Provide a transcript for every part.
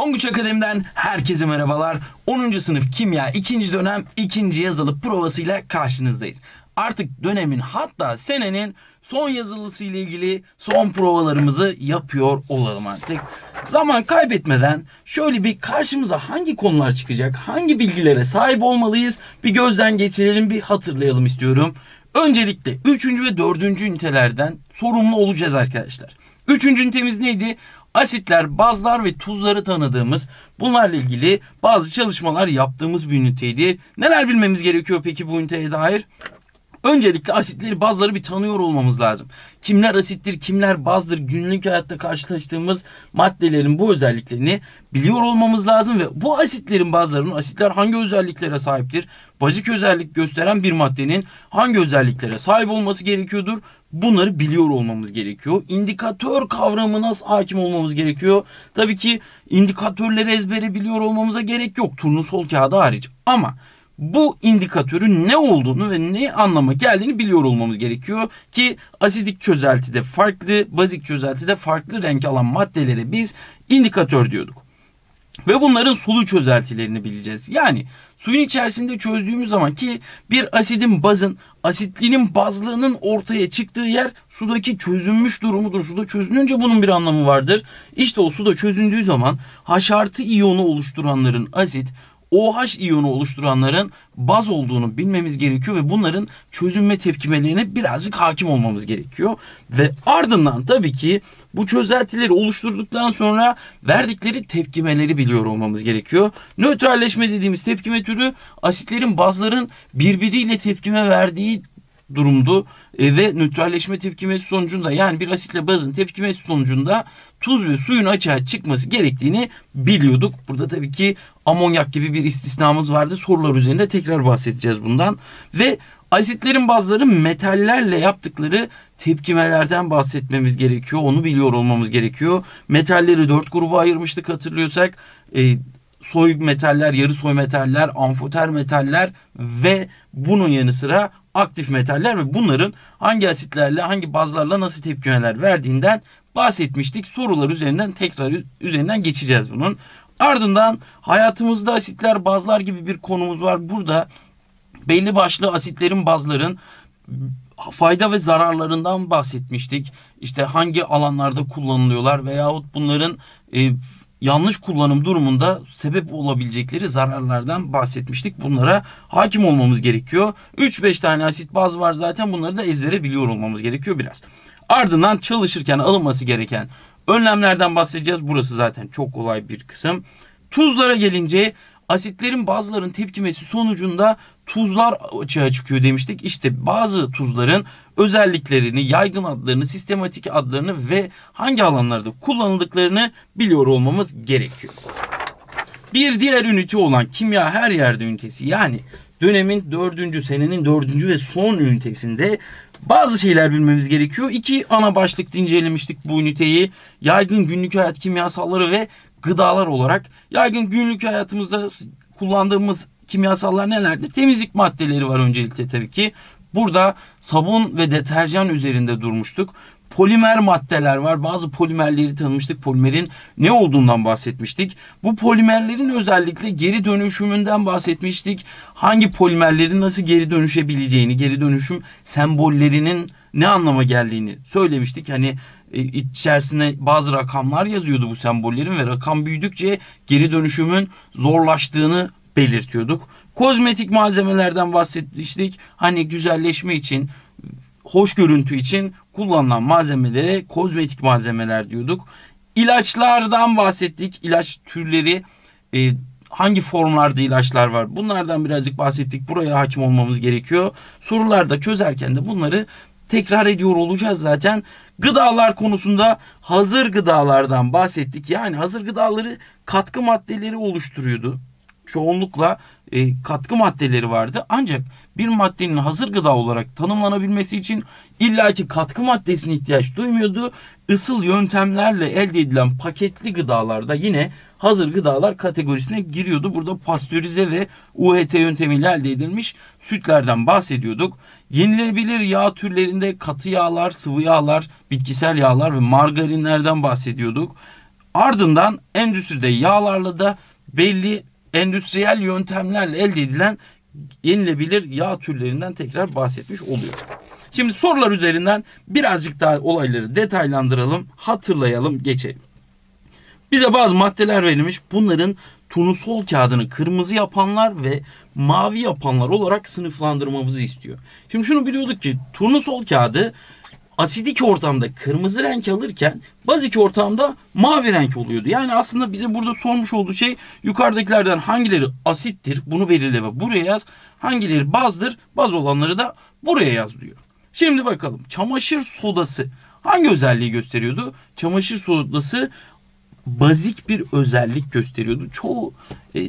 Tonguç Akademi'den herkese merhabalar. 10. sınıf kimya 2. dönem 2. yazılı provasıyla karşınızdayız. Artık dönemin, hatta senenin son yazılısı ile ilgili son provalarımızı yapıyor olalım artık. Zaman kaybetmeden şöyle bir karşımıza hangi konular çıkacak, hangi bilgilere sahip olmalıyız bir gözden geçirelim, bir hatırlayalım istiyorum. Öncelikle 3. ve 4. ünitelerden sorumlu olacağız arkadaşlar. 3. ünitemiz neydi? Asitler, bazlar ve tuzları tanıdığımız, bunlarla ilgili bazı çalışmalar yaptığımız bir üniteydi. Neler bilmemiz gerekiyor peki bu üniteye dair? Öncelikle asitleri, bazları bir tanıyor olmamız lazım. Kimler asittir, kimler bazdır, günlük hayatta karşılaştığımız maddelerin bu özelliklerini biliyor olmamız lazım ve bu asitlerin, bazlarının, asitler hangi özelliklere sahiptir? Basic özellik gösteren bir maddenin hangi özelliklere sahip olması gerekiyordur? Bunları biliyor olmamız gerekiyor. İndikatör kavramına hakim olmamız gerekiyor. Tabii ki indikatörleri ezbere biliyor olmamıza gerek yok, turnusol kağıdı hariç, ama bu indikatörün ne olduğunu ve ne anlama geldiğini biliyor olmamız gerekiyor ki asidik çözeltide farklı, bazik çözeltide farklı renk alan maddelere biz indikatör diyorduk. Ve bunların sulu çözeltilerini bileceğiz. Yani suyun içerisinde çözdüğümüz zaman, ki bir asidin, bazın, asitliğinin, bazlığının ortaya çıktığı yer sudaki çözünmüş durumudur. Suda çözününce bunun bir anlamı vardır. İşte o suda çözündüğü zaman H+ iyonu oluşturanların asit, OH iyonu oluşturanların baz olduğunu bilmemiz gerekiyor ve bunların çözünme tepkimelerine birazcık hakim olmamız gerekiyor. Ve ardından tabii ki bu çözeltileri oluşturduktan sonra verdikleri tepkimeleri biliyor olmamız gerekiyor. Nötralleşme dediğimiz tepkime türü asitlerin, bazların birbiriyle tepkime verdiği durumdu ve nötralleşme tepkimesi sonucunda, yani bir asitle bazın tepkimesi sonucunda tuz ve suyun açığa çıkması gerektiğini biliyorduk. Burada tabii ki amonyak gibi bir istisnamız vardı. Sorular üzerinde tekrar bahsedeceğiz bundan. Ve asitlerin, bazıların metallerle yaptıkları tepkimelerden bahsetmemiz gerekiyor. Onu biliyor olmamız gerekiyor. Metalleri 4 gruba ayırmıştık hatırlıyorsak. Soy metaller, yarı soy metaller, amfoter metaller ve bunun yanı sıra aktif metaller ve bunların hangi asitlerle, hangi bazlarla nasıl tepkimeler verdiğinden bahsetmiştik. Sorular üzerinden tekrar geçeceğiz bunun. Ardından hayatımızda asitler, bazlar gibi bir konumuz var. Burada belli başlı asitlerin, bazların fayda ve zararlarından bahsetmiştik. İşte hangi alanlarda kullanılıyorlar veyahut bunların yanlış kullanım durumunda sebep olabilecekleri zararlardan bahsetmiştik. Bunlara hakim olmamız gerekiyor. 3-5 tane asit, baz var zaten. Bunları da ezbere biliyor olmamız gerekiyor biraz. Ardından çalışırken alınması gereken önlemlerden bahsedeceğiz. Burası zaten çok kolay bir kısım. Tuzlara gelince, asitlerin, bazların tepkimesi sonucunda tuzlar açığa çıkıyor demiştik. İşte bazı tuzların özelliklerini, yaygın adlarını, sistematik adlarını ve hangi alanlarda kullanıldıklarını biliyor olmamız gerekiyor. Bir diğer ünite olan kimya her yerde ünitesi, yani dönemin 4. senenin 4. ve son ünitesinde bazı şeyler bilmemiz gerekiyor. 2 ana başlıkta incelemiştik bu üniteyi. Yaygın günlük hayat kimyasalları ve gıdalar olarak. Yaygın günlük hayatımızda kullandığımız kimyasallar nelerdir? Temizlik maddeleri var öncelikle tabii ki. Burada sabun ve deterjan üzerinde durmuştuk. Polimer maddeler var. Bazı polimerleri tanımıştık. Polimerin ne olduğundan bahsetmiştik. Bu polimerlerin özellikle geri dönüşümünden bahsetmiştik. Hangi polimerlerin nasıl geri dönüşebileceğini, geri dönüşüm sembollerinin ne anlama geldiğini söylemiştik. Hani içerisine bazı rakamlar yazıyordu bu sembollerin ve rakam büyüdükçe geri dönüşümün zorlaştığını belirtiyorduk. Kozmetik malzemelerden bahsetmiştik. Hani güzelleşme için, hoş görüntü için kullanılan malzemelere kozmetik malzemeler diyorduk. İlaçlardan bahsettik. İlaç türleri, hangi formlarda ilaçlar var? Bunlardan birazcık bahsettik. Buraya hakim olmamız gerekiyor. Sorularda çözerken de bunları tekrar ediyor olacağız zaten. Gıdalar konusunda hazır gıdalardan bahsettik. Yani hazır gıdaları katkı maddeleri oluşturuyordu. Çoğunlukla katkı maddeleri vardı. Ancak bir maddenin hazır gıda olarak tanımlanabilmesi için illaki katkı maddesine ihtiyaç duymuyordu. Isıl yöntemlerle elde edilen paketli gıdalarda yine hazır gıdalar kategorisine giriyordu. Burada pastörize ve UHT yöntemiyle elde edilmiş sütlerden bahsediyorduk. Yenilebilir yağ türlerinde katı yağlar, sıvı yağlar, bitkisel yağlar ve margarinlerden bahsediyorduk. Ardından endüstride yağlarla da belli endüstriyel yöntemlerle elde edilen yenilebilir yağ türlerinden tekrar bahsetmiş oluyor. Şimdi sorular üzerinden birazcık daha olayları detaylandıralım, hatırlayalım, geçelim. Bize bazı maddeler verilmiş. Bunların turnusol kağıdını kırmızı yapanlar ve mavi yapanlar olarak sınıflandırmamızı istiyor. Şimdi şunu biliyorduk ki turnusol kağıdı asidik ortamda kırmızı renk alırken bazik ortamda mavi renk oluyordu. Yani aslında bize burada sormuş olduğu şey yukarıdakilerden hangileri asittir bunu belirle ve buraya yaz. Hangileri bazdır, baz olanları da buraya yaz diyor. Şimdi bakalım çamaşır sodası hangi özelliği gösteriyordu? Çamaşır sodası bazik bir özellik gösteriyordu. Çoğu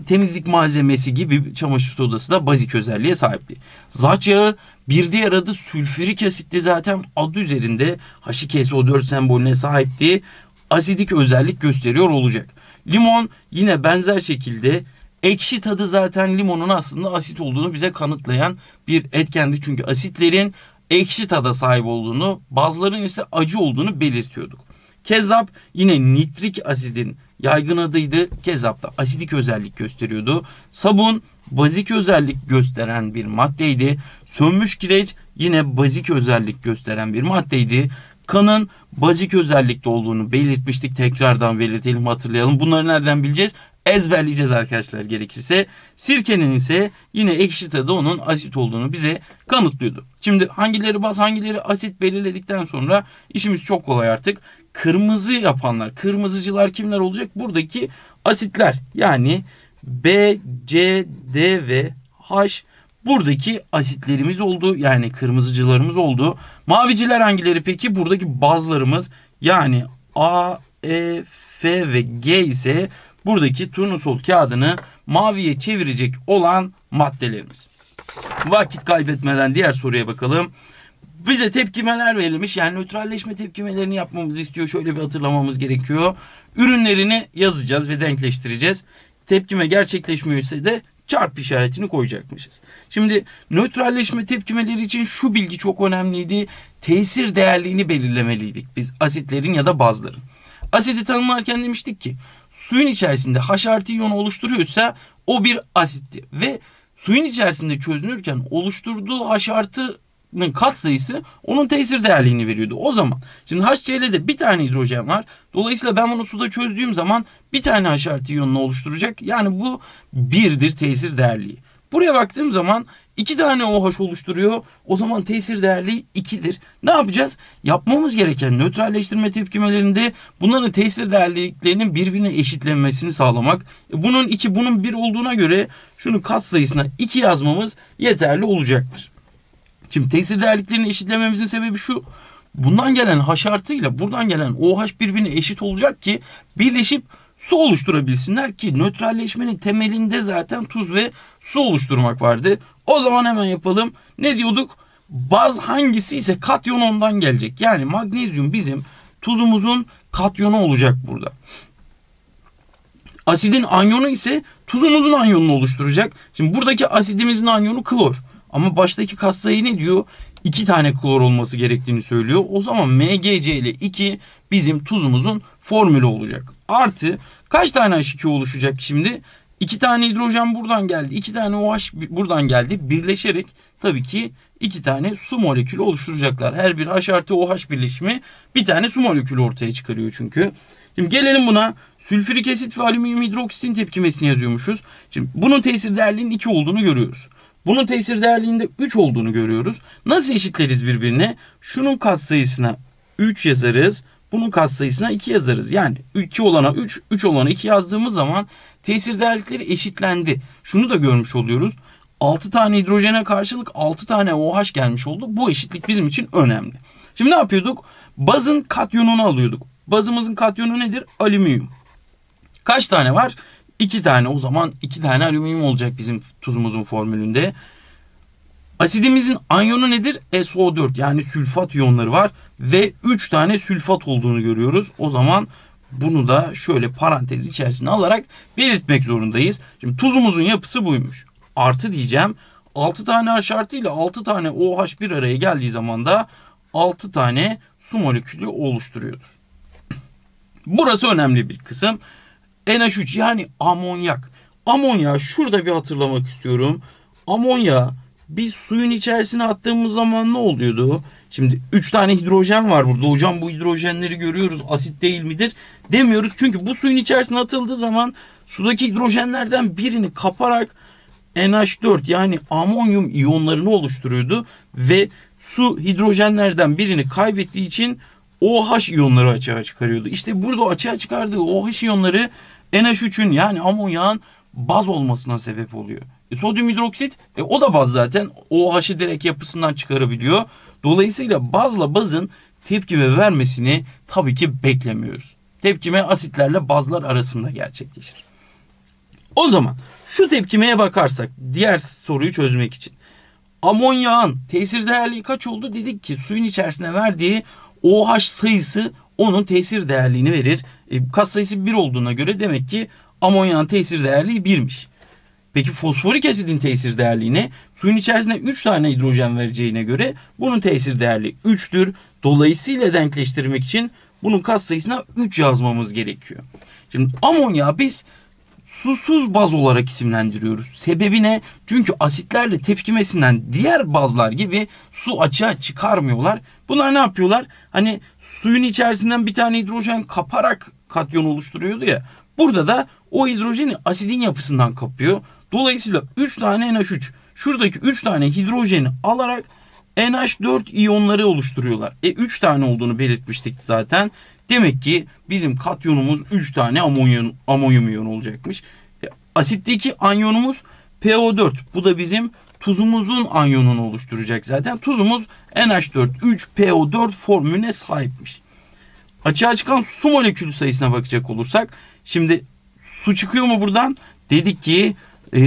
temizlik malzemesi gibi çamaşır sodası da bazik özelliğe sahipti. Saç yağı bir diğer adı sülfürik asitti, zaten adı üzerinde HCl2SO4 sembolüne sahipti. Asidik özellik gösteriyor olacak. Limon yine benzer şekilde ekşi tadı zaten limonun aslında asit olduğunu bize kanıtlayan bir etkendi. Çünkü asitlerin ekşi tada sahip olduğunu, bazılarının ise acı olduğunu belirtiyorduk. Kezzap yine nitrik asidin yaygın adıydı. Kezzap da asidik özellik gösteriyordu. Sabun bazik özellik gösteren bir maddeydi. Sönmüş kireç yine bazik özellik gösteren bir maddeydi. Kanın bazik özellikte olduğunu belirtmiştik. Tekrardan belirtelim, hatırlayalım. Bunları nereden bileceğiz? Ezberleyeceğiz arkadaşlar gerekirse. Sirkenin ise yine ekşi tadı onun asit olduğunu bize kanıtlıyordu. Şimdi hangileri baz hangileri asit belirledikten sonra işimiz çok kolay artık. Kırmızı yapanlar, kırmızıcılar kimler olacak? Buradaki asitler, yani B, C, D ve H buradaki asitlerimiz oldu. Yani kırmızıcılarımız oldu. Maviciler hangileri peki? Buradaki bazlarımız, yani A, E, F ve G ise buradaki turnusol kağıdını maviye çevirecek olan maddelerimiz. Vakit kaybetmeden diğer soruya bakalım. Bize tepkimeler verilmiş. Yani nötralleşme tepkimelerini yapmamızı istiyor. Şöyle bir hatırlamamız gerekiyor. Ürünlerini yazacağız ve denkleştireceğiz. Tepkime gerçekleşmiyorsa da çarpı işaretini koyacakmışız. Şimdi nötralleşme tepkimeleri için şu bilgi çok önemliydi. Tesir değerliğini belirlemeliydik biz asitlerin ya da bazların. Asidi tanımlarken demiştik ki suyun içerisinde H+ iyonu oluşturuyorsa o bir asitti ve suyun içerisinde çözünürken oluşturduğu H+'nın katsayısı onun tesir değerliğini veriyordu. O zaman şimdi HCl'de bir tane hidrojen var. Dolayısıyla ben bunu suda çözdüğüm zaman bir tane H+ iyonunu oluşturacak. Yani bu birdir tesir değerliği. Buraya baktığım zaman 2 tane OH oluşturuyor. O zaman tesir değerliği 2'dir. Ne yapacağız? Yapmamız gereken nötralleştirme tepkimelerinde bunların tesir değerliklerinin birbirine eşitlenmesini sağlamak. Bunun 2, bunun 1 olduğuna göre şunun katsayısına 2 yazmamız yeterli olacaktır. Şimdi tesir değerliklerini eşitlememizin sebebi şu. Bundan gelen H artıyla buradan gelen OH birbirine eşit olacak ki birleşip su oluşturabilsinler ki nötralleşmenin temelinde zaten tuz ve su oluşturmak vardı. O zaman hemen yapalım. Ne diyorduk? Baz hangisi ise katyon ondan gelecek. Yani magnezyum bizim tuzumuzun katyonu olacak burada. Asidin anyonu ise tuzumuzun anyonunu oluşturacak. Şimdi buradaki asidimizin anyonu klor. Ama baştaki katsayı ne diyor? 2 tane klor olması gerektiğini söylüyor. O zaman MgCl2 bizim tuzumuzun formülü olacak. Artı kaç tane H2 oluşacak şimdi? 2 tane hidrojen buradan geldi. 2 tane OH buradan geldi. Birleşerek tabii ki 2 tane su molekülü oluşturacaklar. Her bir H+OH birleşimi bir tane su molekülü ortaya çıkarıyor çünkü. Şimdi gelelim buna. Sülfürik asit ve alüminyum hidroksitin tepkimesini yazıyormuşuz. Şimdi bunun tesir değerliğinin 2 olduğunu görüyoruz. Bunun tesir değerliğinde 3 olduğunu görüyoruz. Nasıl eşitleriz birbirine? Şunun katsayısına 3 yazarız. Bunun katsayısına 2 yazarız. Yani 2 olana 3, 3 olana 2 yazdığımız zaman tesir değerlikleri eşitlendi. Şunu da görmüş oluyoruz. 6 tane hidrojene karşılık 6 tane OH gelmiş oldu. Bu eşitlik bizim için önemli. Şimdi ne yapıyorduk? Bazın katyonunu alıyorduk. Bazımızın katyonu nedir? Alüminyum. Kaç tane var? 2 tane. O zaman 2 tane alüminyum olacak bizim tuzumuzun formülünde. Asidimizin anyonu nedir? SO4, yani sülfat iyonları var ve 3 tane sülfat olduğunu görüyoruz. O zaman bunu da şöyle parantez içerisine alarak belirtmek zorundayız. Şimdi tuzumuzun yapısı buymuş. Artı diyeceğim. 6 tane H artı ile 6 tane OH bir araya geldiği zaman da 6 tane su molekülü oluşturuyordur. Burası önemli bir kısım. NH3 yani amonyak. Amonya şurada bir hatırlamak istiyorum. Amonya bir suyun içerisine attığımız zaman ne oluyordu? Şimdi 3 tane hidrojen var burada. Hocam bu hidrojenleri görüyoruz. Asit değil midir? Demiyoruz. Çünkü bu suyun içerisine atıldığı zaman sudaki hidrojenlerden birini kaparak NH4 yani amonyum iyonlarını oluşturuyordu. Ve su hidrojenlerden birini kaybettiği için OH iyonları açığa çıkarıyordu. İşte burada açığa çıkardığı OH iyonları NH3'ün yani amonyağın baz olmasına sebep oluyor. Sodyum hidroksit o da baz zaten. OH'ı direkt yapısından çıkarabiliyor. Dolayısıyla bazla bazın tepkime vermesini tabii ki beklemiyoruz. Tepkime asitlerle bazlar arasında gerçekleşir. O zaman şu tepkimeye bakarsak diğer soruyu çözmek için. Amonyağın tesir değerliği kaç oldu? Dedik ki suyun içerisine verdiği OH sayısı onun tesir değerliğini verir. Katsayısı 1 olduğuna göre demek ki amonyağın tesir değerliği 1'miş. Peki fosforik asidin tesir değerliği ne? Suyun içerisine 3 tane hidrojen vereceğine göre bunun tesir değerliği 3'tür. Dolayısıyla denkleştirmek için bunun katsayısına 3 yazmamız gerekiyor. Şimdi amonyağı biz susuz baz olarak isimlendiriyoruz. Sebebi ne? Çünkü asitlerle tepkimesinden diğer bazlar gibi su açığa çıkarmıyorlar. Bunlar ne yapıyorlar? Hani suyun içerisinden bir tane hidrojen kaparak katyon oluşturuyordu ya. Burada da o hidrojeni asidin yapısından kapıyor. Dolayısıyla 3 tane NH3. Şuradaki 3 tane hidrojeni alarak NH4 iyonları oluşturuyorlar. 3 tane olduğunu belirtmiştik zaten. Demek ki bizim katyonumuz 3 tane amonyum iyonu olacakmış. Asitteki anyonumuz PO4. Bu da bizim tuzumuzun anyonunu oluşturacak zaten. Tuzumuz NH4-3-PO4 formülüne sahipmiş. Açığa çıkan su molekülü sayısına bakacak olursak. Şimdi su çıkıyor mu buradan? Dedik ki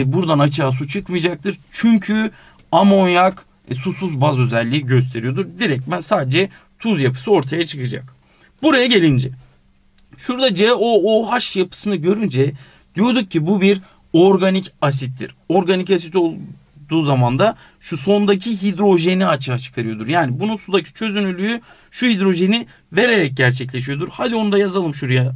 buradan açığa su çıkmayacaktır. Çünkü amonyak susuz baz özelliği gösteriyordur. Direktmen sadece tuz yapısı ortaya çıkacak. Buraya gelince şurada COOH yapısını görünce diyorduk ki bu bir organik asittir. Organik asit olduğu zaman da şu sondaki hidrojeni açığa çıkarıyordur. Yani bunun sudaki çözünürlüğü şu hidrojeni vererek gerçekleşiyordur. Hadi onu da yazalım şuraya.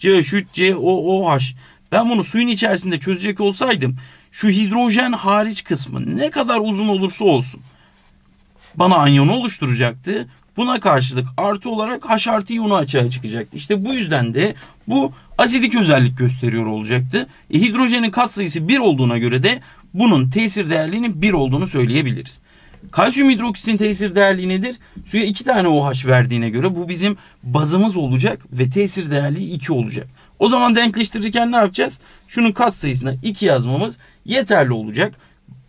CH3COOH. Ben bunu suyun içerisinde çözecek olsaydım şu hidrojen hariç kısmı ne kadar uzun olursa olsun bana anyonu oluşturacaktı. Buna karşılık artı olarak H artı iyonu açığa çıkacaktı. İşte bu yüzden de bu asidik özellik gösteriyor olacaktı. Hidrojenin katsayısı 1 olduğuna göre de bunun tesir değerliğinin 1 olduğunu söyleyebiliriz. Kalsiyum hidroksitin tesir değerliği nedir? Suya 2 tane OH verdiğine göre bu bizim bazımız olacak ve tesir değerliği 2 olacak. O zaman denkleştirirken ne yapacağız? Şunun katsayısına 2 yazmamız yeterli olacak.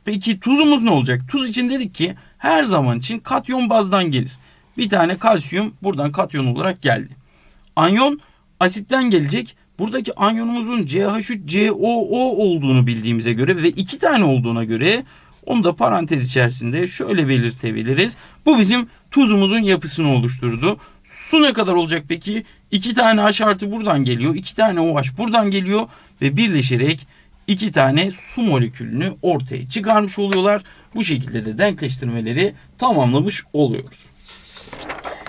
Peki tuzumuz ne olacak? Tuz için dedik ki her zaman için katyon bazdan gelir. Bir tane kalsiyum buradan katyon olarak geldi. Anyon asitten gelecek. Buradaki anyonumuzun CH3COO olduğunu bildiğimize göre ve 2 tane olduğuna göre onu da parantez içerisinde şöyle belirtebiliriz. Bu bizim tuzumuzun yapısını oluşturdu. Su ne kadar olacak peki? 2 tane H artı buradan geliyor. 2 tane OH buradan geliyor ve birleşerek 2 tane su molekülünü ortaya çıkarmış oluyorlar. Bu şekilde de denkleştirmeleri tamamlamış oluyoruz.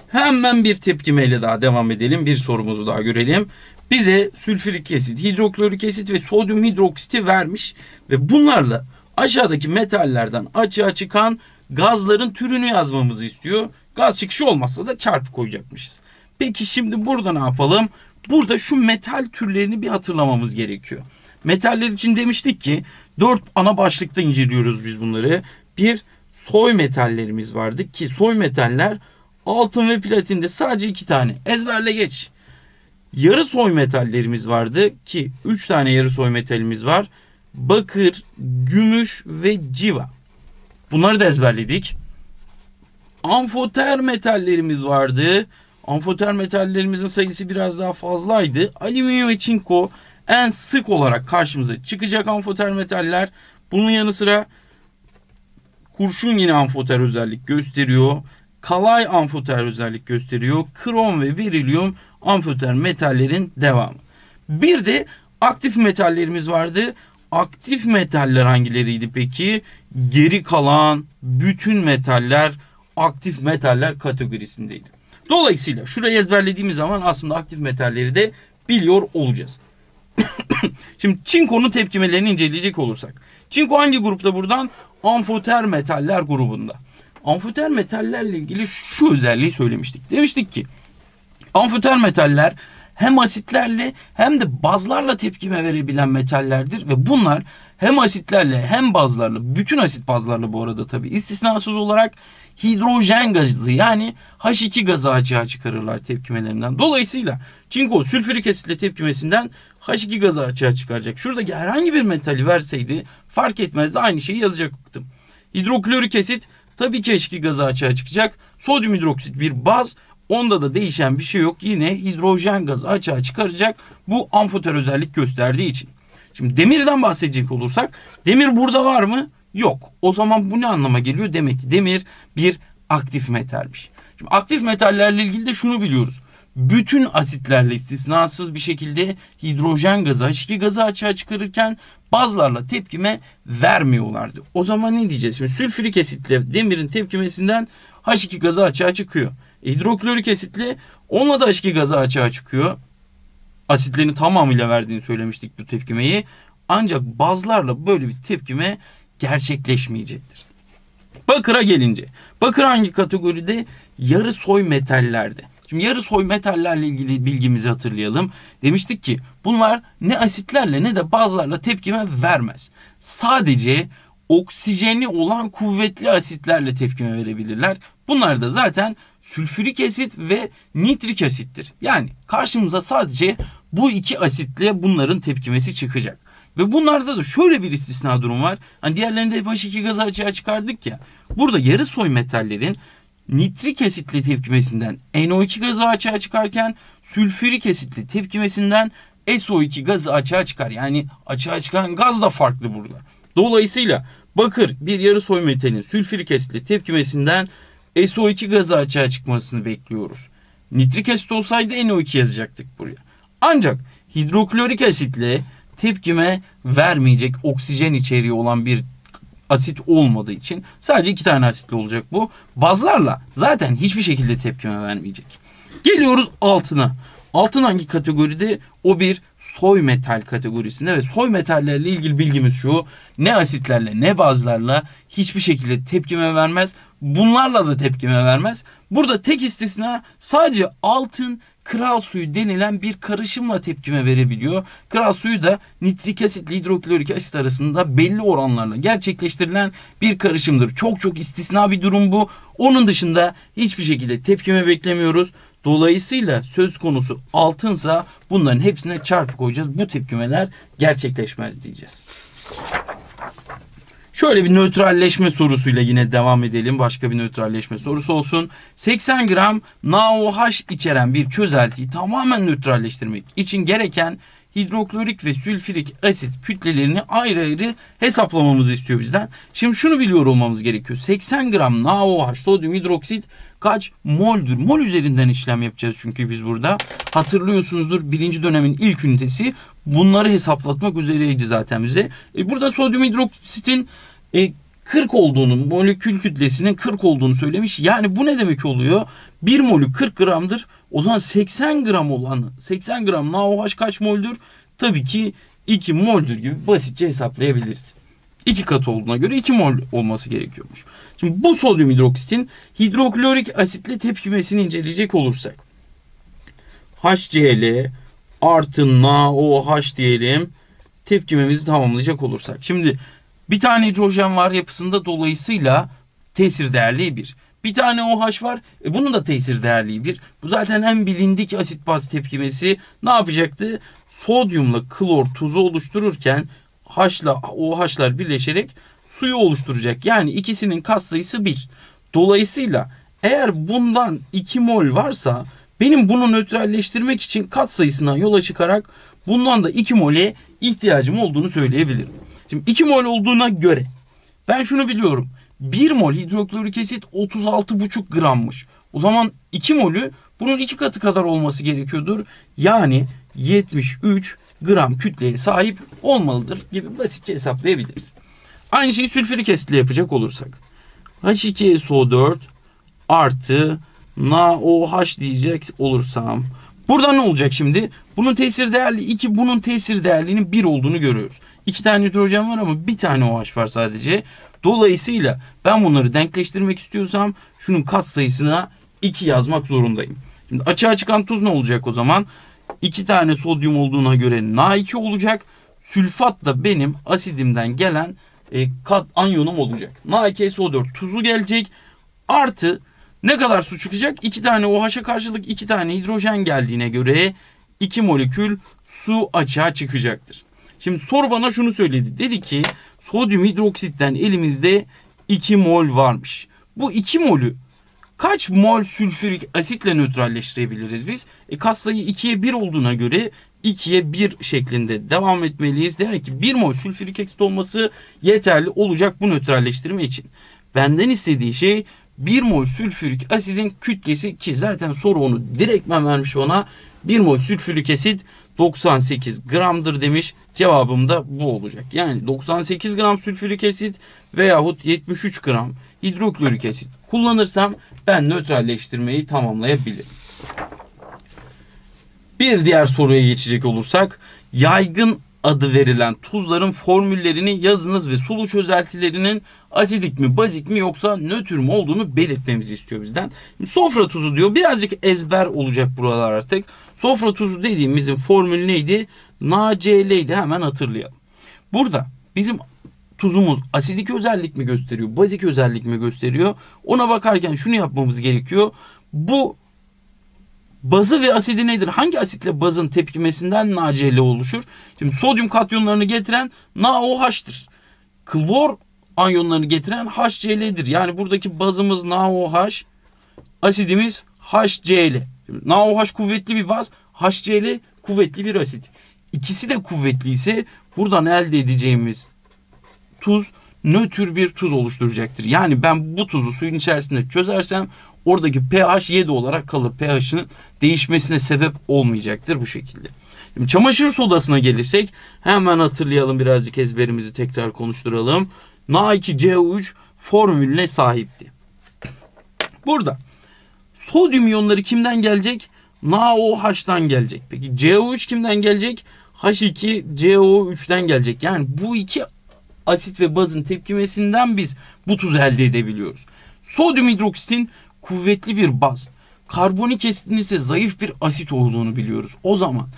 Hemen bir tepkimeyle daha devam edelim. Bir sorumuzu daha görelim. Bize sülfürik asit, hidroklorik asit ve sodyum hidroksiti vermiş ve bunlarla aşağıdaki metallerden açığa çıkan gazların türünü yazmamızı istiyor. Gaz çıkışı olmazsa da çarpı koyacakmışız. Peki şimdi burada ne yapalım? Burada şu metal türlerini bir hatırlamamız gerekiyor. Metaller için demiştik ki 4 ana başlıkta inceliyoruz biz bunları. Bir, soy metallerimiz vardı ki soy metaller altın ve platinde sadece 2 tane. Ezberle geç. Yarı soy metallerimiz vardı ki 3 tane yarı soy metalimiz var. Bakır, gümüş ve civa. Bunları da ezberledik. Amfoter metallerimiz vardı. Amfoter metallerimizin sayısı biraz daha fazlaydı. Alüminyum ve çinko en sık olarak karşımıza çıkacak amfoter metaller. Bunun yanı sıra kurşun yine amfoter özellik gösteriyor. Kalay amfoter özellik gösteriyor. Krom ve berilyum amfoter metallerin devamı. Bir de aktif metallerimiz vardı. Aktif metaller hangileriydi peki? Geri kalan bütün metaller aktif metaller kategorisindeydi. Dolayısıyla şurayı ezberlediğimiz zaman aslında aktif metalleri de biliyor olacağız. Şimdi çinkonun tepkimelerini inceleyecek olursak. Çinko hangi grupta buradan? Amfoter metaller grubunda. Amfoter metallerle ilgili şu özelliği söylemiştik. Demiştik ki amfoter metaller hem asitlerle hem de bazlarla tepkime verebilen metallerdir ve bunlar hem asitlerle hem bazlarla, bütün asit bazlarla bu arada tabii istisnasız olarak hidrojen gazı yani H2 gazı açığa çıkarırlar tepkimelerinden. Dolayısıyla çinko sülfürik asitle tepkimesinden H2 gazı açığa çıkaracak. Şuradaki herhangi bir metali verseydi fark etmezdi, aynı şeyi yazacaktım. Hidroklorik asit tabii ki H2 gazı açığa çıkacak. Sodyum hidroksit bir baz. Onda da değişen bir şey yok. Yine hidrojen gazı açığa çıkaracak. Bu amfoter özellik gösterdiği için. Şimdi demirden bahsedecek olursak. Demir burada var mı? Yok. O zaman bu ne anlama geliyor? Demek ki demir bir aktif metalmiş. Şimdi aktif metallerle ilgili de şunu biliyoruz. Bütün asitlerle istisnasız bir şekilde hidrojen gazı, H2 gazı açığa çıkarırken bazlarla tepkime vermiyorlardı. O zaman ne diyeceğiz? Şimdi sülfürik asitle demirin tepkimesinden H2 gazı açığa çıkıyor. Hidroklorik asitle onunla da H2 gazı açığa çıkıyor. Asitlerin tamamıyla verdiğini söylemiştik bu tepkimeyi. Ancak bazlarla böyle bir tepkime gerçekleşmeyecektir. Bakıra gelince. Bakır hangi kategoride? Yarı soy metallerde. Şimdi yarı soy metallerle ilgili bilgimizi hatırlayalım. Demiştik ki bunlar ne asitlerle ne de bazlarla tepkime vermez. Sadece oksijeni olan kuvvetli asitlerle tepkime verebilirler. Bunlar da zaten sülfürik asit ve nitrik asittir. Yani karşımıza sadece bu iki asitle bunların tepkimesi çıkacak. Ve bunlarda da şöyle bir istisna durum var. Hani diğerlerinde hep H2 gazı açığa çıkardık ya. Burada yarı soy metallerin nitrik asitle tepkimesinden NO2 gazı açığa çıkarken sülfürik asitle tepkimesinden SO2 gazı açığa çıkar. Yani açığa çıkan gaz da farklı burada. Dolayısıyla bakır bir yarı soy metalin sülfürik asitle tepkimesinden SO2 gazı açığa çıkmasını bekliyoruz. Nitrik asit olsaydı NO2 yazacaktık buraya. Ancak hidroklorik asitle tepkime vermeyecek oksijen içeriği olan bir asit olmadığı için sadece iki tane asitli olacak bu. Bazlarla zaten hiçbir şekilde tepkime vermeyecek. Geliyoruz altına. Altın hangi kategoride? O bir soy metal kategorisinde ve soy metallerle ilgili bilgimiz şu. Ne asitlerle ne bazlarla hiçbir şekilde tepkime vermez. Bunlarla da tepkime vermez. Burada tek istisna sadece altın kral suyu denilen bir karışımla tepkime verebiliyor. Kral suyu da nitrik asitle hidroklorik asit arasında belli oranlarla gerçekleştirilen bir karışımdır. Çok çok istisna bir durum bu. Onun dışında hiçbir şekilde tepkime beklemiyoruz. Dolayısıyla söz konusu altınsa bunların hepsine çarpı koyacağız. Bu tepkimeler gerçekleşmez diyeceğiz. Şöyle bir nötralleşme sorusuyla yine devam edelim. Başka bir nötralleşme sorusu olsun. 80 gram NaOH içeren bir çözeltiyi tamamen nötralleştirmek için gereken hidroklorik ve sülfürik asit kütlelerini ayrı ayrı hesaplamamızı istiyor bizden. Şimdi şunu biliyor olmamız gerekiyor. 80 gram NaOH sodyum hidroksit kaç moldür? Mol üzerinden işlem yapacağız çünkü biz burada. Hatırlıyorsunuzdur, birinci dönemin ilk ünitesi bunları hesaplatmak üzereydi zaten bize. Burada sodyum hidroksitin 40 olduğunu, molekül kütlesinin 40 olduğunu söylemiş. Yani bu ne demek oluyor? 1 molü 40 gramdır. O zaman 80 gram olan 80 gram NaOH kaç moldür? Tabii ki 2 moldür gibi basitçe hesaplayabiliriz. 2 katı olduğuna göre 2 mol olması gerekiyormuş. Şimdi bu sodyum hidroksitin hidroklorik asitle tepkimesini inceleyecek olursak. HCl artı NaOH diyelim. Tepkimemizi tamamlayacak olursak. Şimdi bir tane hidrojen var yapısında, dolayısıyla tesir değerliği 1. Bir tane OH var. Bunun da tesir değerliği 1. Bu zaten en bilindik asit baz tepkimesi. Ne yapacaktı? Sodyumla klor tuzu oluştururken H'la OH'lar birleşerek suyu oluşturacak. Yani ikisinin katsayısı 1. Dolayısıyla eğer bundan 2 mol varsa benim bunu nötralleştirmek için katsayısından yola çıkarak bundan da 2 mole ihtiyacım olduğunu söyleyebilirim. Şimdi 2 mol olduğuna göre ben şunu biliyorum. 1 mol hidroklorik asit 36,5 grammış. O zaman 2 molü bunun 2 katı kadar olması gerekiyordur. Yani 73 gram kütleye sahip olmalıdır gibi basitçe hesaplayabiliriz. Aynı şeyi sülfürik asitle yapacak olursak. H2SO4 artı NaOH diyecek olursam. Burada ne olacak şimdi? Bunun tesir değerli 2, bunun tesir değerliğinin 1 olduğunu görüyoruz. 2 tane hidrojen var ama bir tane OH var sadece. Dolayısıyla ben bunları denkleştirmek istiyorsam şunun katsayısına 2 yazmak zorundayım. Şimdi açığa çıkan tuz ne olacak o zaman? 2 tane sodyum olduğuna göre Na2 olacak. Sülfat da benim asidimden gelen kat anyonum olacak. Na2SO4 tuzu gelecek. Artı ne kadar su çıkacak? 2 tane OH'a karşılık 2 tane hidrojen geldiğine göre 2 molekül su açığa çıkacaktır. Şimdi soru bana şunu söyledi. Dedi ki sodyum hidroksitten elimizde 2 mol varmış. Bu 2 molü kaç mol sülfürik asitle nötralleştirebiliriz biz? Katsayı 2'ye 1 olduğuna göre 2'ye 1 şeklinde devam etmeliyiz. Demek ki 1 mol sülfürik asit olması yeterli olacak bu nötralleştirme için. Benden istediği şey 1 mol sülfürik asidin kütlesi, ki zaten soru onu direktmen vermiş bana. 1 mol sülfürik asit 98 gramdır demiş. Cevabım da bu olacak. Yani 98 gram sülfürik asit veyahut 73 gram hidroklorik asit kullanırsam ben nötralleştirmeyi tamamlayabilirim. Bir diğer soruya geçecek olursak, yaygın adı verilen tuzların formüllerini yazınız ve sulu çözeltilerinin asidik mi, bazik mi yoksa nötr mü olduğunu belirtmemizi istiyor bizden. Sofra tuzu diyor. Birazcık ezber olacak buralar artık. Sofra tuzu dediğimizin formülü neydi? NaCl'ydi. Hemen hatırlayalım. Burada bizim tuzumuz asidik özellik mi gösteriyor, bazik özellik mi gösteriyor? Ona bakarken şunu yapmamız gerekiyor. Bu bazı ve asidi nedir? Hangi asitle bazın tepkimesinden NaCl oluşur? Şimdi sodyum katyonlarını getiren NaOH'tır. Klor anyonlarını getiren HCl'dir. Yani buradaki bazımız NaOH, asidimiz HCl. Şimdi NaOH kuvvetli bir baz, HCl kuvvetli bir asit. İkisi de kuvvetli ise buradan elde edeceğimiz tuz nötr bir tuz oluşturacaktır. Yani ben bu tuzu suyun içerisinde çözersem oradaki pH 7 olarak kalır. pH'ın değişmesine sebep olmayacaktır bu şekilde. Şimdi çamaşır sodasına gelirsek hemen hatırlayalım, birazcık ezberimizi tekrar konuşturalım. Na2CO3 formülüne sahipti. Burada sodyum iyonları kimden gelecek? NaOH'dan gelecek. Peki CO3 kimden gelecek? H2CO3'ten gelecek. Yani bu iki asit ve bazın tepkimesinden biz bu tuzu elde edebiliyoruz. Sodyum hidroksitin kuvvetli bir baz, karbonik asitin ise zayıf bir asit olduğunu biliyoruz. O zaman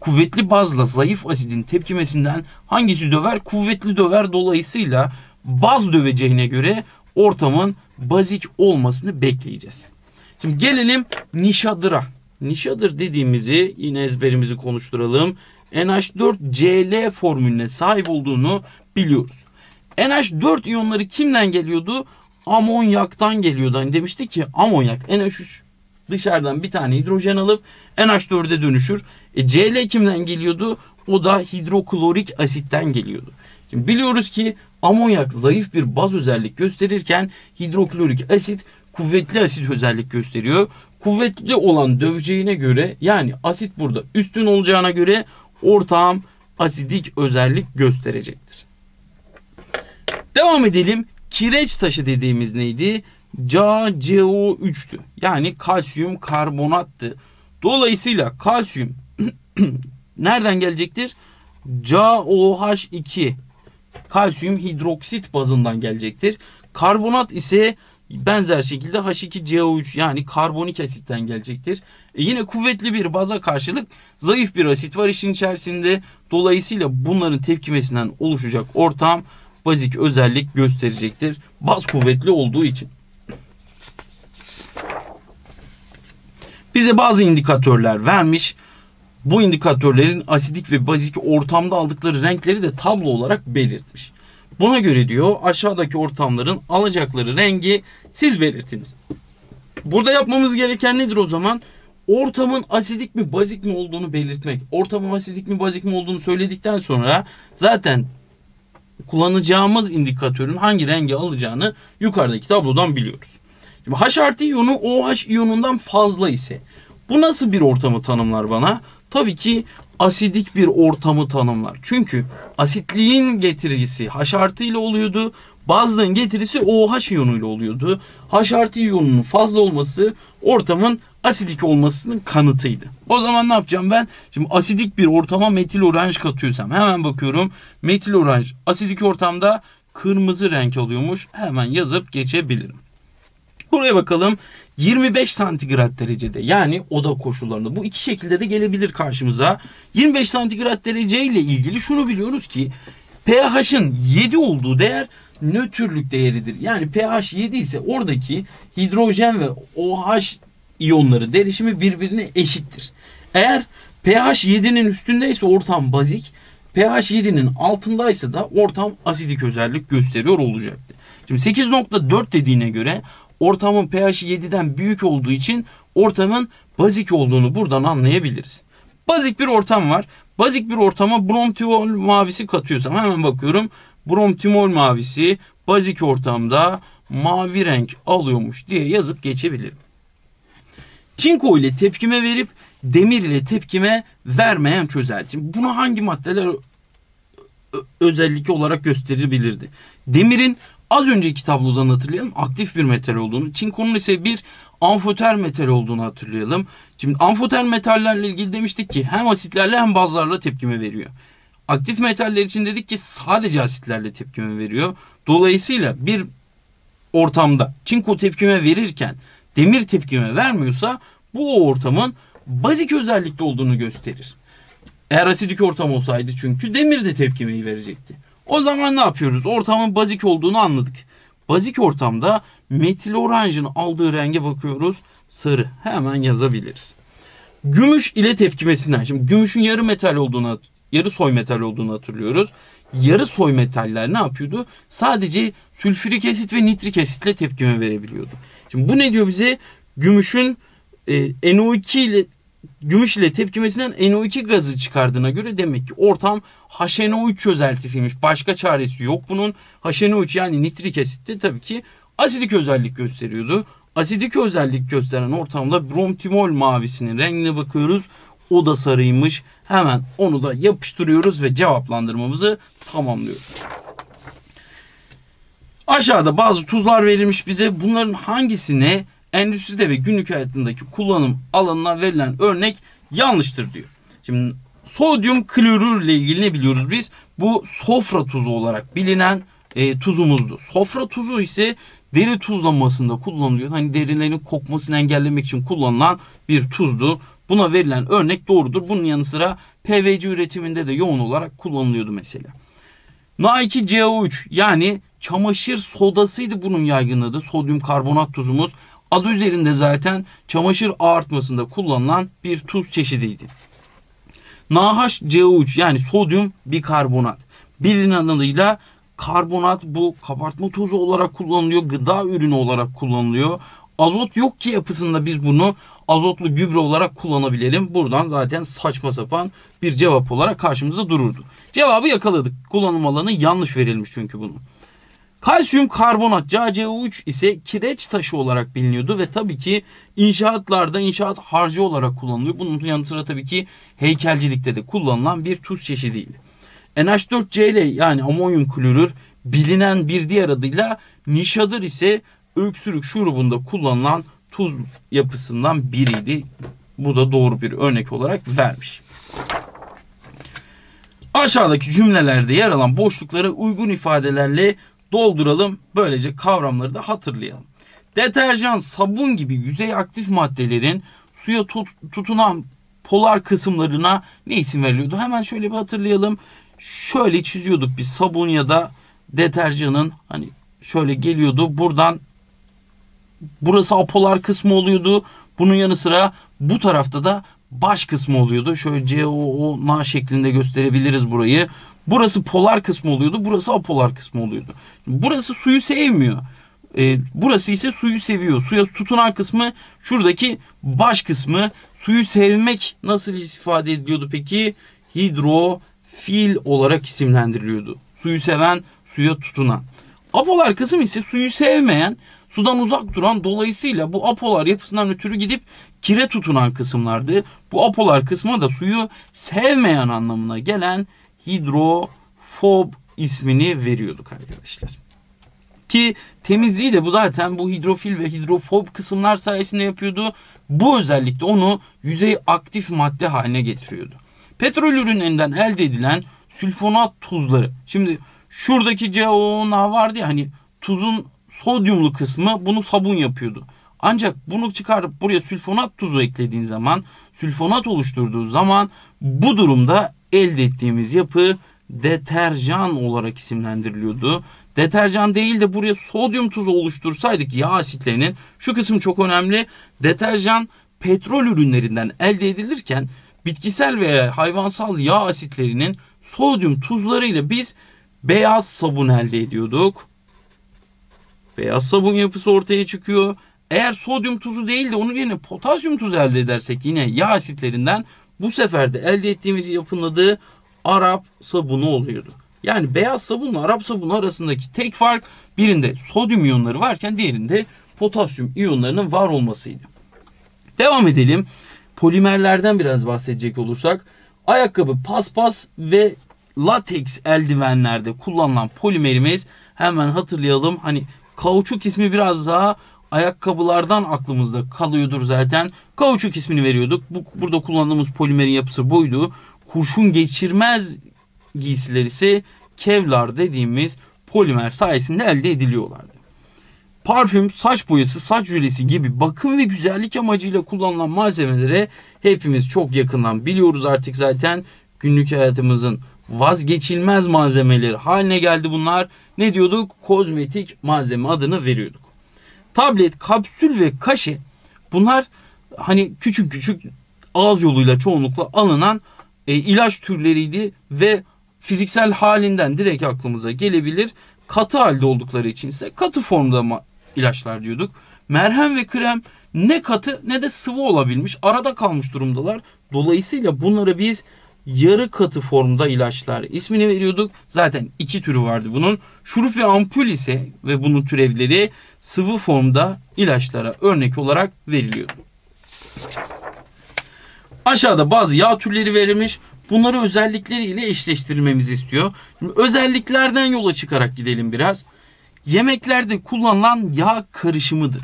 kuvvetli bazla zayıf asidin tepkimesinden hangisi döver? Kuvvetli döver. Dolayısıyla baz döveceğine göre ortamın bazik olmasını bekleyeceğiz. Şimdi gelelim nişadıra. Nişadır dediğimizi yine ezberimizi konuşturalım. NH4Cl formülüne sahip olduğunu biliyoruz. NH4 iyonları kimden geliyordu? Amonyaktan geliyordu. Hani demiştik ki amonyak NH3 dışarıdan bir tane hidrojen alıp NH4'e dönüşür. Cl kimden geliyordu? O da hidroklorik asitten geliyordu. Şimdi biliyoruz ki amonyak zayıf bir baz özellik gösterirken hidroklorik asit kuvvetli asit özellik gösteriyor. Kuvvetli olan döveceğine göre, yani asit burada üstün olacağına göre ortam asidik özellik gösterecektir. Devam edelim. Kireç taşı dediğimiz neydi? Ca(OH)3'tü. Yani kalsiyum karbonattı. Dolayısıyla kalsiyum nereden gelecektir? Ca(OH)2 kalsiyum hidroksit bazından gelecektir. Karbonat ise benzer şekilde H2CO3 yani karbonik asitten gelecektir. Yine kuvvetli bir baza karşılık zayıf bir asit var işin içerisinde. Dolayısıyla bunların tepkimesinden oluşacak ortam bazik özellik gösterecektir. Baz kuvvetli olduğu için. Bize bazı indikatörler vermiş. Bu indikatörlerin asidik ve bazik ortamda aldıkları renkleri de tablo olarak belirtmiş. Buna göre diyor aşağıdaki ortamların alacakları rengi siz belirtiniz. Burada yapmamız gereken nedir o zaman? Ortamın asidik mi bazik mi olduğunu belirtmek. Ortamın asidik mi bazik mi olduğunu söyledikten sonra zaten kullanacağımız indikatörün hangi rengi alacağını yukarıdaki tablodan biliyoruz. Şimdi H artı iyonu OH iyonundan fazla ise bu nasıl bir ortamı tanımlar bana? Tabii ki asidik bir ortamı tanımlar. Çünkü asitliğin getirisi H artı ile oluyordu. Bazlığın getirisi OH iyonuyla oluyordu. H artı iyonunun fazla olması ortamın asidik olmasının kanıtıydı. O zaman ne yapacağım ben? Şimdi asidik bir ortama metil oranj katıyorsam hemen bakıyorum. Metil oranj asidik ortamda kırmızı renk alıyormuş. Hemen yazıp geçebilirim. Buraya bakalım. 25 santigrat derecede, yani oda koşullarında, bu iki şekilde de gelebilir karşımıza. 25 santigrat derece ile ilgili şunu biliyoruz ki pH'ın 7 olduğu değer nötrlük değeridir. Yani pH 7 ise oradaki hidrojen ve OH iyonları derişimi birbirine eşittir. Eğer pH 7'nin üstündeyse ortam bazik, pH 7'nin altındaysa da ortam asidik özellik gösteriyor olacaktı. Şimdi 8.4 dediğine göre ortamın pH'i 7'den büyük olduğu için ortamın bazik olduğunu buradan anlayabiliriz. Bazik bir ortam var. Bazik bir ortama bromtimol mavisi katıyorsam hemen bakıyorum. Bromtimol mavisi bazik ortamda mavi renk alıyormuş diye yazıp geçebilirim. Çinko ile tepkime verip demir ile tepkime vermeyen çözeltim. Bunu hangi maddeler özellik olarak gösterebilirdi? Demirin az önceki tablodan hatırlayalım, aktif bir metal olduğunu, çinkonun ise bir amfoter metal olduğunu hatırlayalım. Şimdi amfoter metallerle ilgili demiştik ki hem asitlerle hem bazlarla tepkime veriyor. Aktif metaller için dedik ki sadece asitlerle tepkime veriyor. Dolayısıyla bir ortamda çinko tepkime verirken demir tepkime vermiyorsa bu o ortamın bazik özellikte olduğunu gösterir. Eğer asidik ortam olsaydı çünkü demir de tepkimeyi verecekti. O zaman ne yapıyoruz? Ortamın bazik olduğunu anladık. Bazik ortamda metil oranjın aldığı renge bakıyoruz. Sarı. Hemen yazabiliriz. Gümüş ile tepkimesinden. Şimdi gümüşün yarı metal olduğunu, yarı soy metal olduğunu hatırlıyoruz. Yarı soy metaller ne yapıyordu? Sadece sülfürik asit ve nitrik asitle tepkime verebiliyordu. Şimdi bu ne diyor bize? Gümüşün NO2 ile gümüş ile tepkimesinden NO2 gazı çıkardığına göre demek ki ortam HNO3 çözeltisiymiş. Başka çaresi yok bunun. HNO3 yani nitrik asit de tabii ki asidik özellik gösteriyordu. Asidik özellik gösteren ortamda bromtimol mavisinin rengine bakıyoruz. O da sarıymış. Hemen onu da yapıştırıyoruz ve cevaplandırmamızı tamamlıyoruz. Aşağıda bazı tuzlar verilmiş bize. Bunların hangisine endüstride ve günlük hayatındaki kullanım alanına verilen örnek yanlıştır diyor. Şimdi sodyum klorür ile ilgili ne biliyoruz biz? Bu sofra tuzu olarak bilinen tuzumuzdu. Sofra tuzu ise deri tuzlamasında kullanılıyor. Hani derilerin kokmasını engellemek için kullanılan bir tuzdu. Buna verilen örnek doğrudur. Bunun yanı sıra PVC üretiminde de yoğun olarak kullanılıyordu mesela. Na2CO3 yani çamaşır sodasıydı bunun yaygın adı. Sodyum karbonat tuzumuz. Adı üzerinde zaten çamaşır ağartmasında kullanılan bir tuz çeşidiydi. NaHCO3 yani sodyum bikarbonat. Bilinen adıyla karbonat, bu kabartma tozu olarak kullanılıyor. Gıda ürünü olarak kullanılıyor. Azot yok ki yapısında biz bunu azotlu gübre olarak kullanabilelim. Buradan zaten saçma sapan bir cevap olarak karşımıza dururdu. Cevabı yakaladık. Kullanım alanı yanlış verilmiş çünkü bunun. Kalsiyum karbonat CaCO3 ise kireç taşı olarak biliniyordu ve tabii ki inşaatlarda inşaat harcı olarak kullanılıyor. Bunun yanı sıra tabii ki heykelcilikte de kullanılan bir tuz çeşidiydi. NH4Cl yani amonyum klorür, bilinen bir diğer adıyla nişadır ise öksürük şurubunda kullanılan tuz yapısından biriydi. Bu da doğru bir örnek olarak vermiş. Aşağıdaki cümlelerde yer alan boşlukları uygun ifadelerle dolduralım. Böylece kavramları da hatırlayalım. Deterjan, sabun gibi yüzey aktif maddelerin suya tutunan polar kısımlarına ne isim veriliyordu? Hemen şöyle bir hatırlayalım. Şöyle çiziyorduk biz sabun ya da deterjanın, hani şöyle geliyordu. Buradan burası apolar kısmı oluyordu. Bunun yanı sıra bu tarafta da baş kısmı oluyordu. Şöyle COOH şeklinde gösterebiliriz burayı. Burası polar kısmı oluyordu. Burası apolar kısmı oluyordu. Burası suyu sevmiyor. Burası ise suyu seviyor. Suya tutunan kısmı şuradaki baş kısmı. Suyu sevmek nasıl ifade ediliyordu peki? Hidrofil olarak isimlendiriliyordu. Suyu seven, suya tutunan. Apolar kısım ise suyu sevmeyen, sudan uzak duran, dolayısıyla bu apolar yapısından ötürü gidip kire tutunan kısımlardı. Bu apolar kısmı da suyu sevmeyen anlamına gelen hidrofob ismini veriyorduk arkadaşlar. ki temizliği de bu zaten bu hidrofil ve hidrofob kısımlar sayesinde yapıyordu. Bu özellikle onu yüzey aktif madde haline getiriyordu. Petrol ürünlerinden elde edilen sülfonat tuzları. Şimdi şuradaki CaOH vardı ya, hani tuzun sodyumlu kısmı, bunu sabun yapıyordu. Ancak bunu çıkarıp buraya sülfonat tuzu eklediğin zaman, sülfonat oluşturduğu zaman bu durumda elde ettiğimiz yapı deterjan olarak isimlendiriliyordu. Deterjan değil de buraya sodyum tuzu oluştursaydık yağ asitlerinin, şu kısım çok önemli. Deterjan petrol ürünlerinden elde edilirken bitkisel veya hayvansal yağ asitlerinin sodyum tuzlarıyla biz beyaz sabun elde ediyorduk. Beyaz sabun yapısı ortaya çıkıyor. Eğer sodyum tuzu değil de onun yerine potasyum tuzu elde edersek yine yağ asitlerinden, bu sefer de elde ettiğimiz yapının adı Arap sabunu oluyordu. Yani beyaz sabunla Arap sabunu arasındaki tek fark, birinde sodyum iyonları varken diğerinde potasyum iyonlarının var olmasıydı. Devam edelim. Polimerlerden biraz bahsedecek olursak, ayakkabı, paspas ve lateks eldivenlerde kullanılan polimerimiz, hemen hatırlayalım. Hani kauçuk ismi biraz daha ayakkabılardan aklımızda kalıyordur zaten. Kauçuk ismini veriyorduk. Burada kullandığımız polimerin yapısı buydu. Kurşun geçirmez giysiler ise kevlar dediğimiz polimer sayesinde elde ediliyorlardı. Parfüm, saç boyası, saç jölesi gibi bakım ve güzellik amacıyla kullanılan malzemelere hepimiz çok yakından biliyoruz artık zaten. Günlük hayatımızın vazgeçilmez malzemeleri haline geldi bunlar. Ne diyorduk? Kozmetik malzeme adını veriyorduk. Tablet, kapsül ve kaşe, bunlar hani küçük küçük ağız yoluyla çoğunlukla alınan ilaç türleriydi ve fiziksel halinden direkt aklımıza gelebilir. Katı halde oldukları için ise katı formda ilaçlar diyorduk. Merhem ve krem ne katı ne de sıvı olabilmiş, arada kalmış durumdalar. Dolayısıyla bunlara biz yarı katı formda ilaçlar ismini veriyorduk. Zaten iki türü vardı bunun. Şurup ve ampul ise ve bunun türevleri sıvı formda ilaçlara örnek olarak veriliyordu. Aşağıda bazı yağ türleri verilmiş. Bunları özellikleriyle eşleştirmemizi istiyor. Şimdi özelliklerden yola çıkarak gidelim biraz. Yemeklerde kullanılan yağ karışımıdır.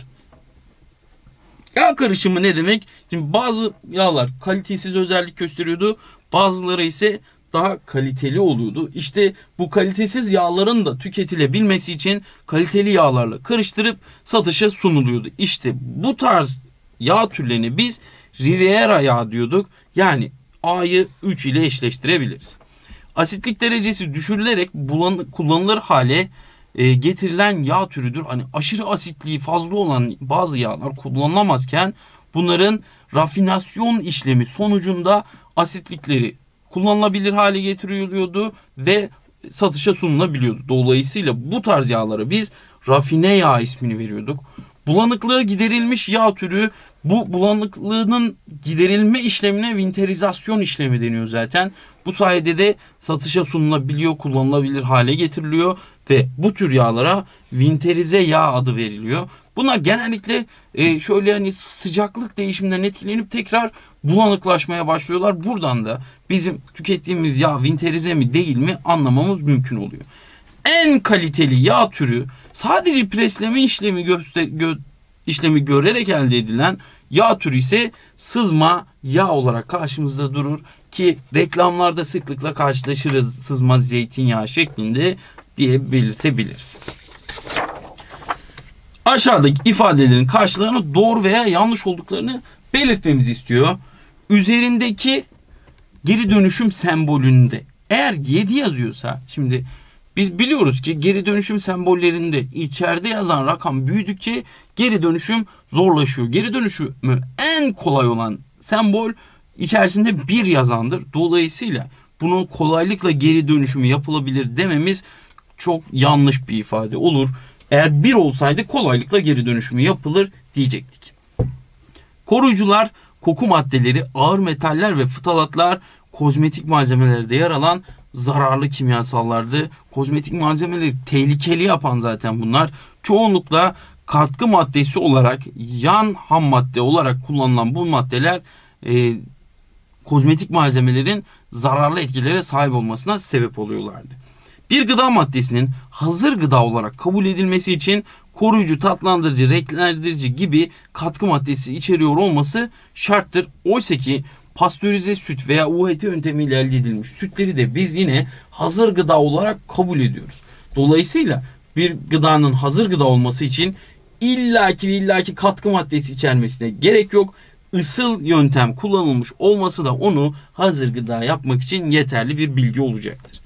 Yağ karışımı ne demek? Şimdi bazı yağlar kalitesiz özellik gösteriyordu. Bazıları ise daha kaliteli oluyordu. İşte bu kalitesiz yağların da tüketilebilmesi için kaliteli yağlarla karıştırıp satışa sunuluyordu. İşte bu tarz yağ türlerini biz Riviera yağı diyorduk. Yani A'yı 3 ile eşleştirebiliriz. Asitlik derecesi düşürülerek kullanılır hale getirilen yağ türüdür. Hani aşırı asitliği fazla olan bazı yağlar kullanılamazken bunların rafinasyon işlemi sonucunda asitlikleri kullanılabilir hale getiriliyordu ve satışa sunulabiliyordu. Dolayısıyla bu tarz yağlara biz rafine yağ ismini veriyorduk. Bulanıklığı giderilmiş yağ türü, bu bulanıklığının giderilme işlemine vinterizasyon işlemi deniyor zaten. Bu sayede de satışa sunulabiliyor, kullanılabilir hale getiriliyor ve bu tür yağlara vinterize yağ adı veriliyor. Bunlar genellikle şöyle hani sıcaklık değişiminden etkilenip tekrar bulanıklaşmaya başlıyorlar. Buradan da bizim tükettiğimiz yağ vinterize mi değil mi anlamamız mümkün oluyor. En kaliteli yağ türü sadece presleme işlemi görerek elde edilen yağ türü ise sızma yağ olarak karşımızda durur ki reklamlarda sıklıkla karşılaşırız, sızma zeytinyağı şeklinde diye belirtebiliriz. Aşağıdaki ifadelerin karşılığını doğru veya yanlış olduklarını belirtmemizi istiyor. Üzerindeki geri dönüşüm sembolünde eğer 7 yazıyorsa, şimdi biz biliyoruz ki geri dönüşüm sembollerinde içeride yazan rakam büyüdükçe geri dönüşüm zorlaşıyor. Geri dönüşümü en kolay olan sembol içerisinde 1 yazandır. Dolayısıyla bunu kolaylıkla geri dönüşümü yapılabilir dememiz çok yanlış bir ifade olur. Eğer 1 olsaydı kolaylıkla geri dönüşümü yapılır diyecektik. Koruyucular, koku maddeleri, ağır metaller ve fıtalatlar kozmetik malzemelerde yer alan zararlı kimyasallardı. Kozmetik malzemeleri tehlikeli yapan zaten bunlar. Çoğunlukla katkı maddesi olarak, yan ham madde olarak kullanılan bu maddeler kozmetik malzemelerin zararlı etkilere sahip olmasına sebep oluyorlardı. Bir gıda maddesinin hazır gıda olarak kabul edilmesi için koruyucu, tatlandırıcı, renklendirici gibi katkı maddesi içeriyor olması şarttır. Oysa ki pastörize süt veya UHT yöntemiyle elde edilmiş sütleri de biz yine hazır gıda olarak kabul ediyoruz. Dolayısıyla bir gıdanın hazır gıda olması için illaki katkı maddesi içermesine gerek yok. Isıl yöntem kullanılmış olması da onu hazır gıda yapmak için yeterli bir bilgi olacaktır.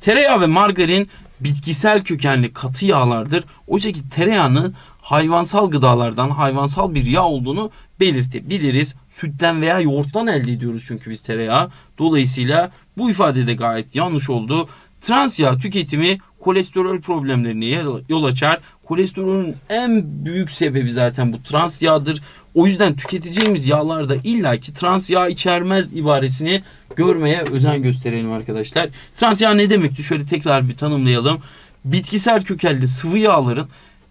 Tereyağı ve margarin bitkisel kökenli katı yağlardır. Oysa ki tereyağının hayvansal gıdalardan hayvansal bir yağ olduğunu belirtebiliriz. Sütten veya yoğurttan elde ediyoruz çünkü biz tereyağı. Dolayısıyla bu ifade de gayet yanlış oldu. Trans yağ tüketimi kolesterol problemlerine yol açar. Kolesterolün en büyük sebebi zaten bu trans yağdır. O yüzden tüketeceğimiz yağlarda illaki trans yağ içermez ibaresini görmeye özen gösterelim arkadaşlar. Trans yağ ne demekti? Şöyle tekrar bir tanımlayalım. Bitkisel kökenli sıvı yağların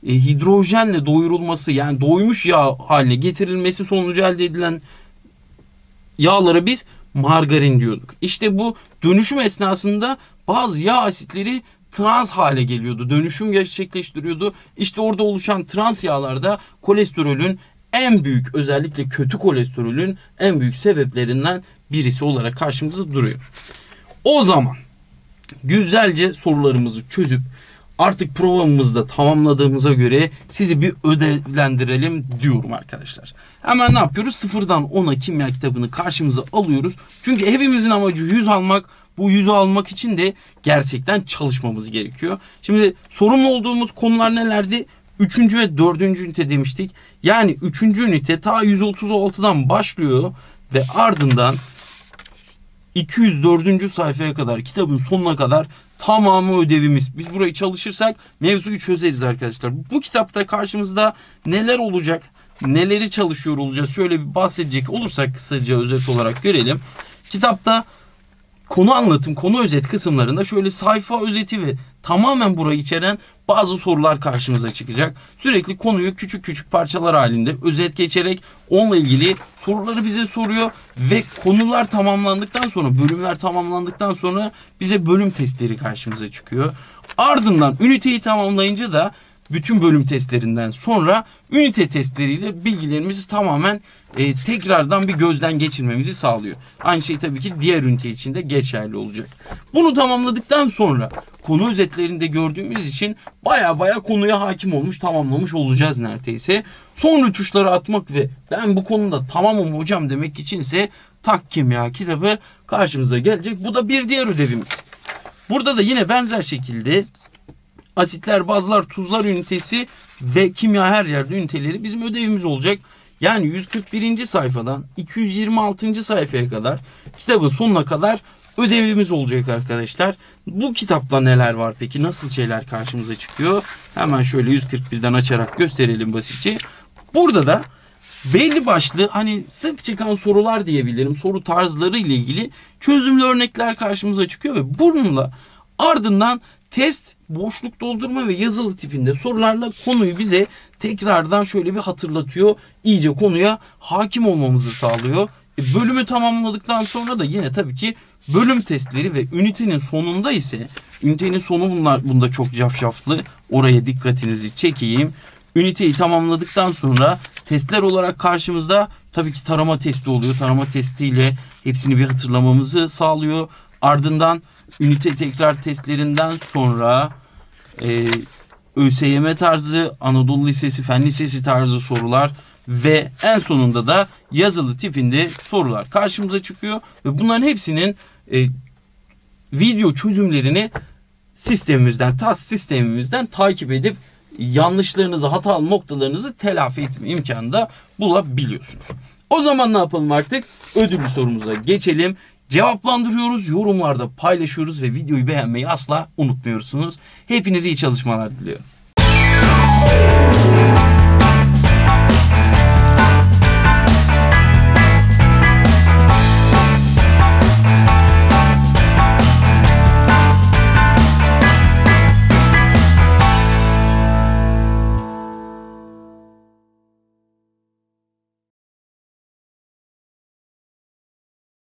hidrojenle doyurulması, yani doymuş yağ haline getirilmesi sonucu elde edilen yağlara biz margarin diyorduk. İşte bu dönüşüm esnasında bazı yağ asitleri trans hale geliyordu. Dönüşüm gerçekleştiriyordu. İşte orada oluşan trans yağlarda kolesterolün en büyük, özellikle kötü kolesterolün en büyük sebeplerinden birisi olarak karşımıza duruyor. O zaman güzelce sorularımızı çözüp artık provamızı da tamamladığımıza göre sizi bir ödevlendirelim diyorum arkadaşlar. Hemen ne yapıyoruz? Sıfırdan 10'a kimya kitabını karşımıza alıyoruz. Çünkü hepimizin amacı 100 almak. Bu 100'ü almak için de gerçekten çalışmamız gerekiyor. Şimdi sorumlu olduğumuz konular nelerdi? 3. ve 4. ünite demiştik. Yani 3. ünite ta 136'dan başlıyor ve ardından 204. sayfaya kadar, kitabın sonuna kadar tamamı ödevimiz. Biz burayı çalışırsak mevzuyu çözeriz arkadaşlar. Bu kitapta karşımızda neler olacak, neleri çalışıyor olacağız, şöyle bir bahsedecek olursak kısaca özet olarak görelim. Kitapta konu anlatım, konu özet kısımlarında şöyle sayfa özeti ve tamamen burayı içeren bazı sorular karşımıza çıkacak. Sürekli konuyu küçük parçalar halinde özet geçerek onunla ilgili soruları bize soruyor ve konular tamamlandıktan sonra, bölümler tamamlandıktan sonra bize bölüm testleri karşımıza çıkıyor. Ardından üniteyi tamamlayınca da bütün bölüm testlerinden sonra ünite testleriyle bilgilerimizi tamamen tekrardan bir gözden geçirmemizi sağlıyor. Aynı şey tabii ki diğer ünite için de geçerli olacak. Bunu tamamladıktan sonra konu özetlerinde gördüğümüz için baya konuya hakim olmuş, tamamlamış olacağız neredeyse. Son rötuşları atmak ve ben bu konuda tamamım hocam demek içinse Tak Kimya kitabı karşımıza gelecek. Bu da bir diğer ödevimiz. Burada da yine benzer şekilde asitler, bazlar, tuzlar ünitesi ve kimya her yerde üniteleri bizim ödevimiz olacak. Yani 141. sayfadan 226. sayfaya kadar, kitabın sonuna kadar ödevimiz olacak arkadaşlar. Bu kitapta neler var peki? Nasıl şeyler karşımıza çıkıyor? Hemen şöyle 141'den açarak gösterelim basitçe. Burada da belli başlı, hani sık çıkan sorular diyebilirim, soru tarzları ile ilgili çözümlü örnekler karşımıza çıkıyor ve bununla ardından test, boşluk doldurma ve yazılı tipinde sorularla konuyu bize tekrardan şöyle bir hatırlatıyor. İyice konuya hakim olmamızı sağlıyor. Bölümü tamamladıktan sonra da yine tabii ki bölüm testleri ve ünitenin sonunda ise, ünitenin sonu bunda çok cafcaflı. Oraya dikkatinizi çekeyim. Üniteyi tamamladıktan sonra testler olarak karşımızda tabii ki tarama testi oluyor. Tarama testiyle hepsini bir hatırlamamızı sağlıyor. Ardından ünite tekrar testlerinden sonra ÖSYM tarzı, Anadolu Lisesi, Fen Lisesi tarzı sorular ve en sonunda da yazılı tipinde sorular karşımıza çıkıyor. Ve bunların hepsinin video çözümlerini sistemimizden, TAS sistemimizden takip edip yanlışlarınızı, hatalı noktalarınızı telafi etme imkanı da bulabiliyorsunuz. O zaman ne yapalım artık? Ödüllü sorumuza geçelim. Cevaplandırıyoruz, yorumlarda paylaşıyoruz ve videoyu beğenmeyi asla unutmuyorsunuz. Hepinize iyi çalışmalar diliyorum.